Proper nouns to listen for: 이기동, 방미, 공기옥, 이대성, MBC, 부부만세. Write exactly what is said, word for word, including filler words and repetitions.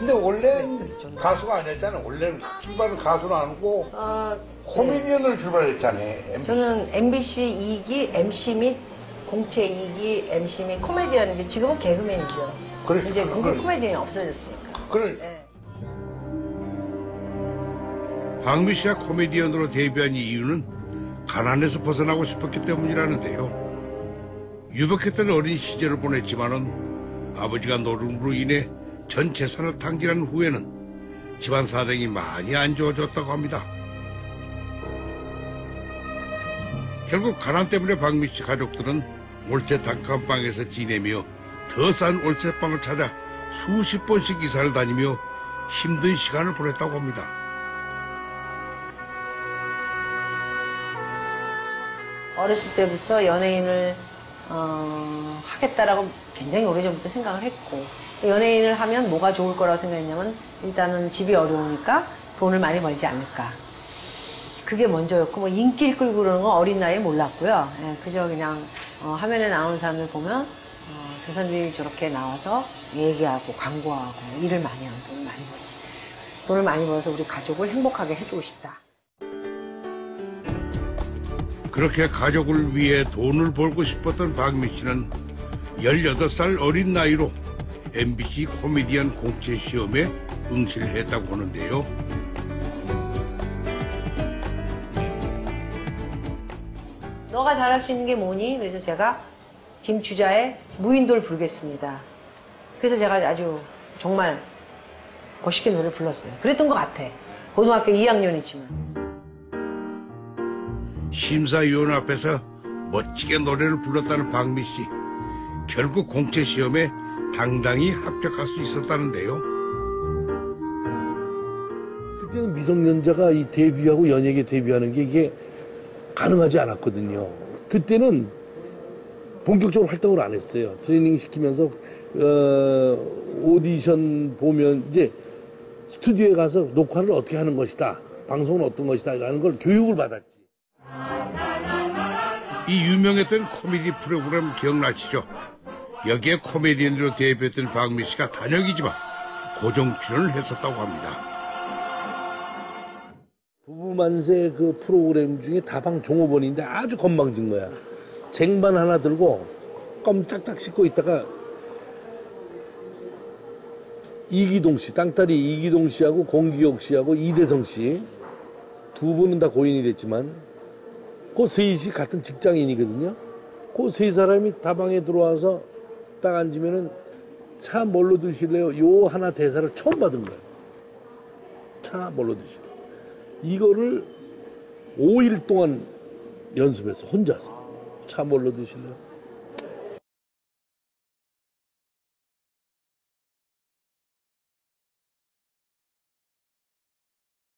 근데 원래는 가수가 아니었잖아요. 원래 출발은 가수는 아니고 아, 코미디언을 네. 출발했잖아요. 엠비씨. 저는 엠비씨 이 기 엠씨 및 공채 이 기 엠씨 및 코미디언인데 지금은 개그맨이죠. 그렇죠. 이제 공개 코미디언이 없어졌으니까. 그래. 네. 방미 씨가 코미디언으로 데뷔한 이유는 가난에서 벗어나고 싶었기 때문이라는데요. 유복했던 어린 시절을 보냈지만은 아버지가 노름으로 인해 전 재산을 탕진한 후에는 집안 사정이 많이 안 좋아졌다고 합니다. 결국 가난 때문에 방미 씨 가족들은 월세 단칸방에서 지내며 더 싼 월세방을 찾아 수십 번씩 이사를 다니며 힘든 시간을 보냈다고 합니다. 어렸을 때부터 연예인을 어, 하겠다라고 굉장히 오래전부터 생각을 했고, 연예인을 하면 뭐가 좋을 거라고 생각했냐면 일단은 집이 어려우니까 돈을 많이 벌지 않을까, 그게 먼저였고, 뭐 인기를 끌고 그러는 건 어린 나이에 몰랐고요. 예, 그저 그냥 어, 화면에 나오는 사람을 보면 어, 저 사람들이 저렇게 나와서 얘기하고 광고하고 일을 많이 하고 돈을 많이 벌지, 돈을 많이 벌어서 우리 가족을 행복하게 해주고 싶다. 그렇게 가족을 위해 돈을 벌고 싶었던 방미 씨는 열여덟 살 어린 나이로 엠비씨 코미디언 공채 시험에 응시를 했다고 하는데요. 너가 잘할 수 있는 게 뭐니? 그래서 제가 김추자의 무인도를 부르겠습니다. 그래서 제가 아주 정말 멋있게 노래를 불렀어요. 그랬던 것 같아. 고등학교 이 학년이지만. 심사위원 앞에서 멋지게 노래를 불렀다는 방미 씨. 결국 공채 시험에 당당히 합격할 수 있었다는데요. 그때는 미성년자가 이 데뷔하고 연예계 데뷔하는 게 이게 가능하지 않았거든요. 그때는 본격적으로 활동을 안 했어요. 트레이닝 시키면서 어, 오디션 보면 이제 스튜디오에 가서 녹화를 어떻게 하는 것이다, 방송은 어떤 것이다 라는 걸 교육을 받았지. 이 유명했던 코미디 프로그램 기억나시죠? 여기에 코미디언으로 데뷔했던 방미 씨가 단역이지만 고정 출연을 했었다고 합니다. 부부만세 그 프로그램 중에 다방 종업원인데 아주 건방진 거야. 쟁반 하나 들고 껌 짝짝 씹고 있다가 이기동 씨, 땅딸이 이기동 씨하고 공기옥 씨하고 이대성 씨 두 분은 다 고인이 됐지만 그 셋이 같은 직장인이거든요. 그 세 사람이 다방에 들어와서 딱 앉으면은 차 뭘로 드실래요? 요 하나 대사를 처음 받은 거예요. 차 뭘로 드실래요? 이거를 오 일 동안 연습해서 혼자서 차 뭘로 드실래요?